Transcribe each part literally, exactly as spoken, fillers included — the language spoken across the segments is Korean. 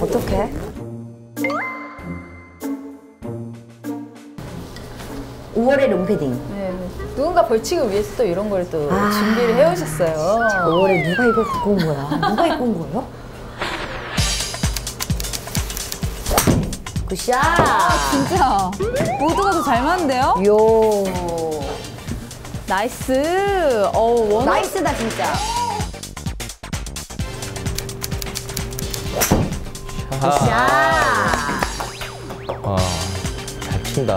어떡해? 오월의 롱패딩. 네. 누군가 벌칙을 위해서 또 이런 걸 또 아, 준비를 해오셨어요. 진짜 오월에 누가 이걸 갖고 온 거야? 누가 입고 온 거예요? 굿샷! 아, 진짜. 모두가 더 잘 맞는데요? 요. 나이스. 어우, 워낙... 나이스다, 진짜. 굿샷! 와, 잘 친다.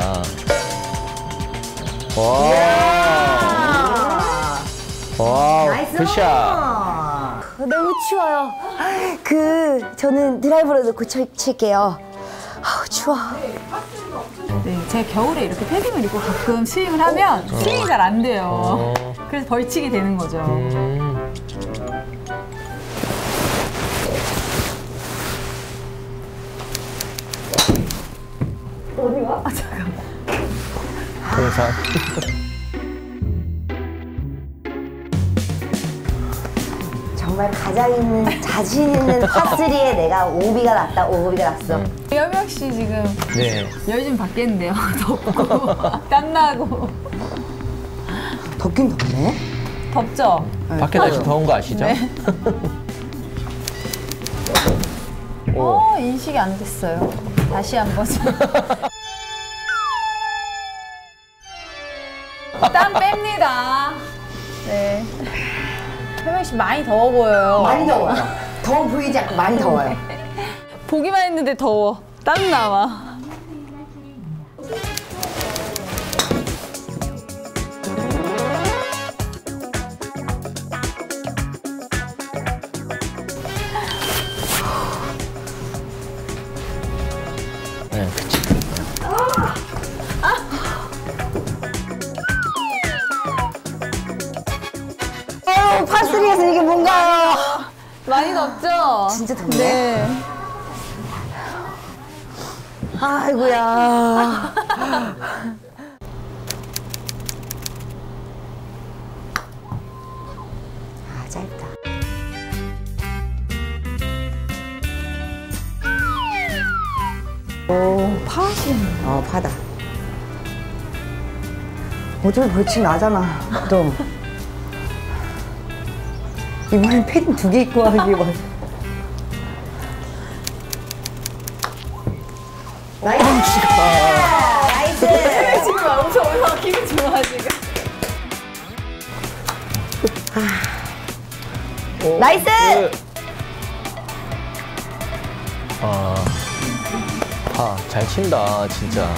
와. 와. 나이스. 굿샷. 너무 추워요. 그, 저는 드라이버로 넣고 칠게요. 아우, 추워. 네, 제가 겨울에 이렇게 패딩을 입고 가끔 스윙을 하면 오, 스윙이 잘 안 돼요. 어. 그래서 벌칙이 되는 거죠. 음. 어디가? 아, 잠깐만. 동상. 정말 가장 있는, 자신 있는 파쓰리에 내가 오비가 났다, 오비가 났어. 음. 여명 씨 지금 네. 열심 받겠는데요. 덥고 땀나고. 덥긴 덥네. 덥죠? 네. 밖에 날씨 더운 거 아시죠? 네. 오. 어, 인식이 안 됐어요. 다시 한번. 땀 뺍니다. 네. 여명 씨 많이 더워 보여요. 많이 더워요. 더워 보이지 않고 많이 더워요. 보기만 했는데 더워. 땀 나와. 네, 그치. 아! 아! 아유, 파스리에서 이게 뭔가요? 많이 덥죠? 진짜 덥네. 네. 아이고야. 아, 짧다. 오, 파시. 어, 파다. 어차피 벌칙 나잖아, 좀. 이번엔 패딩 두 개 입고 하기 뭐. 나이스! 나이스! 나이스. 지금 엄청 올라와 기분 좋아 지금. 오, 나이스! 그... 아, 아, 잘 친다 진짜.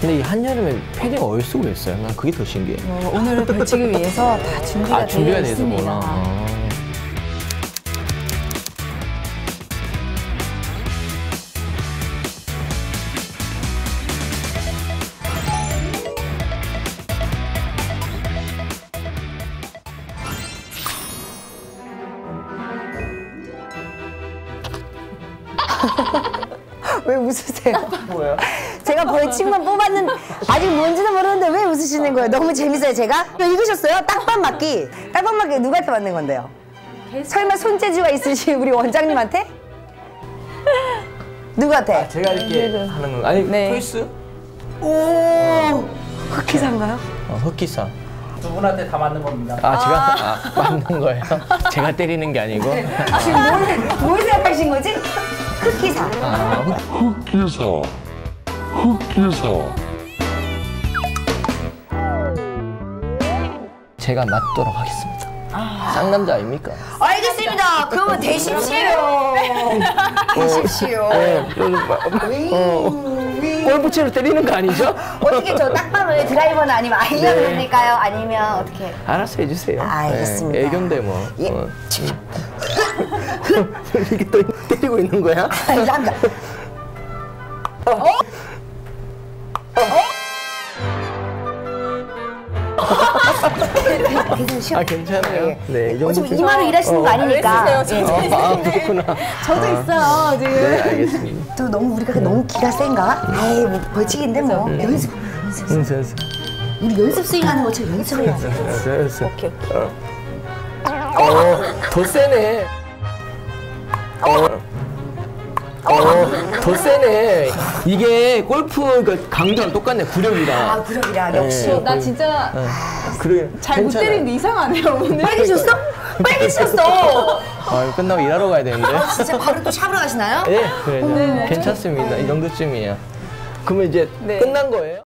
근데 이 한여름에 패딩 어디 쓰고 있어요? 난 그게 더 신기해. 어, 오늘 벌칙을 위해서 다 준비가 아, 준비가 되어 있습니다. 왜 웃으세요? 뭐야? 제가 벌칙만 뽑았는 아직 뭔지도 모르는데 왜 웃으시는 거예요? 너무 재밌어요, 제가? 읽으셨어요? 딱밤 맞기. 딱밤 맞기 누구한테 맞는 건데요? 계속... 설마 손재주가 있으신 우리 원장님한테? 누구한테? 아, 제가 이렇게 네, 하는 건가? 아니, 토이스? 네. 오! 흑기사인가요? 어, 흑기사. 두 분한테 다 맞는 겁니다. 아, 제가 아, 맞는 거예요? 제가 때리는 게 아니고? 네. 아, 지금 뭘, 뭘 생각하신 거지? 흑기사. 아, 흑기사. 흑기사. 제가 맞도록 하겠습니다. 아... 상남자 아닙니까? 알겠습니다. 그러면 되십시오. 되십시오. 골프채로 때리는 거 아니죠? 어떻게 저 딱밤을 드라이버나 아니면 아이언 네. 됩니까요? 아니면 어떻게? 알아서 해주세요. 아, 알겠습니다. 네, 애견데 뭐. 예. 어. 이렇게 또 때리고 있는 거야? 아니, 잠깐. 어? 어? 어? 괜찮으시죠? 아, 괜찮아요. 네, 네, 이 정도. 지금 이마로 일하시는 거 아니니까. 저도 있어요. 저도 있어요, 지금. 네, 알겠습니다. 또 너무 우리가 너무 기가 센가? 에이, 뭐 벌칙인데 뭐. 연습, 연습, 연습. 우리 연습 스윙하는 것처럼 연습을 해야 돼. 연습. 오케이. 어, 더 세네. 어. 어, 더 세네. 이게 골프 그 강도랑 똑같네. 구력이랑. 아, 구력이랑 역시. 네, 나 진짜 네. 그래, 잘 못 때리는데 이상하네요, 오늘. 빨개졌어? 빨개졌어! 아, 끝나고 일하러 가야 되는데. 아, 진짜 바로 또 샵으로 가시나요? 네, 그래요. 네, 괜찮습니다. 네. 이 정도쯤이에요. 그러면 이제 네. 끝난 거예요?